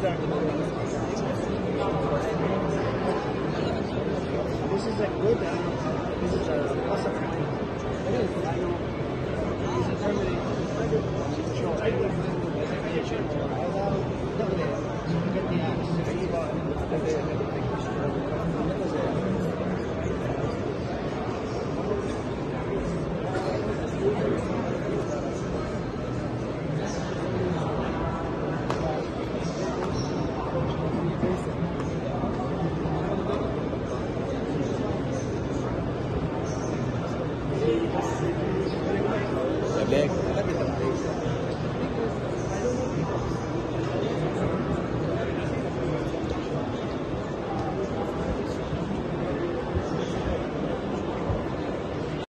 This is a good and this is a awesome thing. It is. I know. This is Germany. Black.